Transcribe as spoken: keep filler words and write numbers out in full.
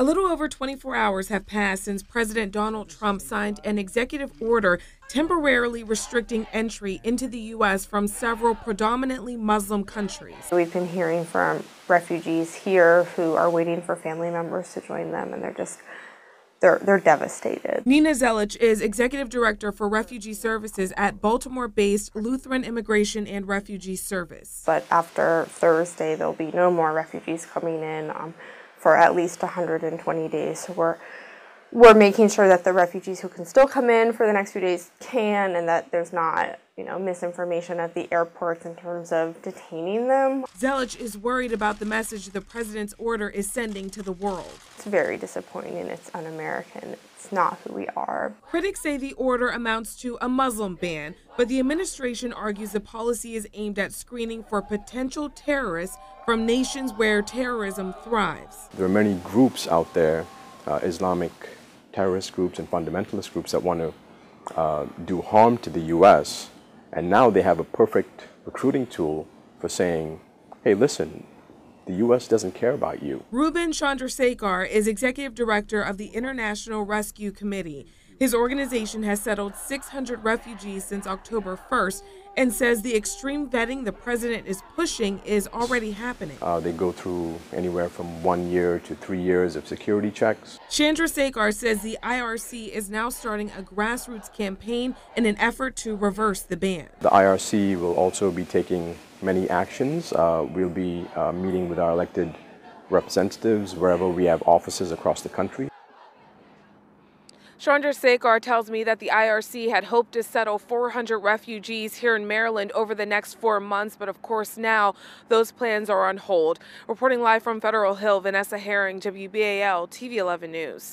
A little over twenty-four hours have passed since President Donald Trump signed an executive order temporarily restricting entry into the U S from several predominantly Muslim countries. We've been hearing from refugees here who are waiting for family members to join them, and they're just They're, they're devastated. Nina Zelich is Executive Director for Refugee Services at Baltimore-based Lutheran Immigration and Refugee Service. But after Thursday, there'll be no more refugees coming in um, for at least one hundred twenty days. So we're, we're making sure that the refugees who can still come in for the next few days can, and that there's not, you know, misinformation at the airports in terms of detaining them. Zelich is worried about the message the president's order is sending to the world. It's very disappointing. It's un-American. It's not who we are. Critics say the order amounts to a Muslim ban, but the administration argues the policy is aimed at screening for potential terrorists from nations where terrorism thrives. There are many groups out there, uh, Islamic terrorist groups and fundamentalist groups, that want to Uh, do harm to the U S, and now they have a perfect recruiting tool for saying, hey, listen, the U S doesn't care about you. Ruben Chandrasekhar is Executive Director of the International Rescue Committee. His organization has settled six hundred refugees since October first and says the extreme vetting the president is pushing is already happening. Uh, they go through anywhere from one year to three years of security checks. Chandrasekhar says the I R C is now starting a grassroots campaign in an effort to reverse the ban. The I R C will also be taking many actions. Uh, we'll be uh, meeting with our elected representatives wherever we have offices across the country. Chandrasekhar tells me that the I R C had hoped to settle four hundred refugees here in Maryland over the next four months, but of course now those plans are on hold. Reporting live from Federal Hill, Vanessa Herring, W B A L T V eleven News.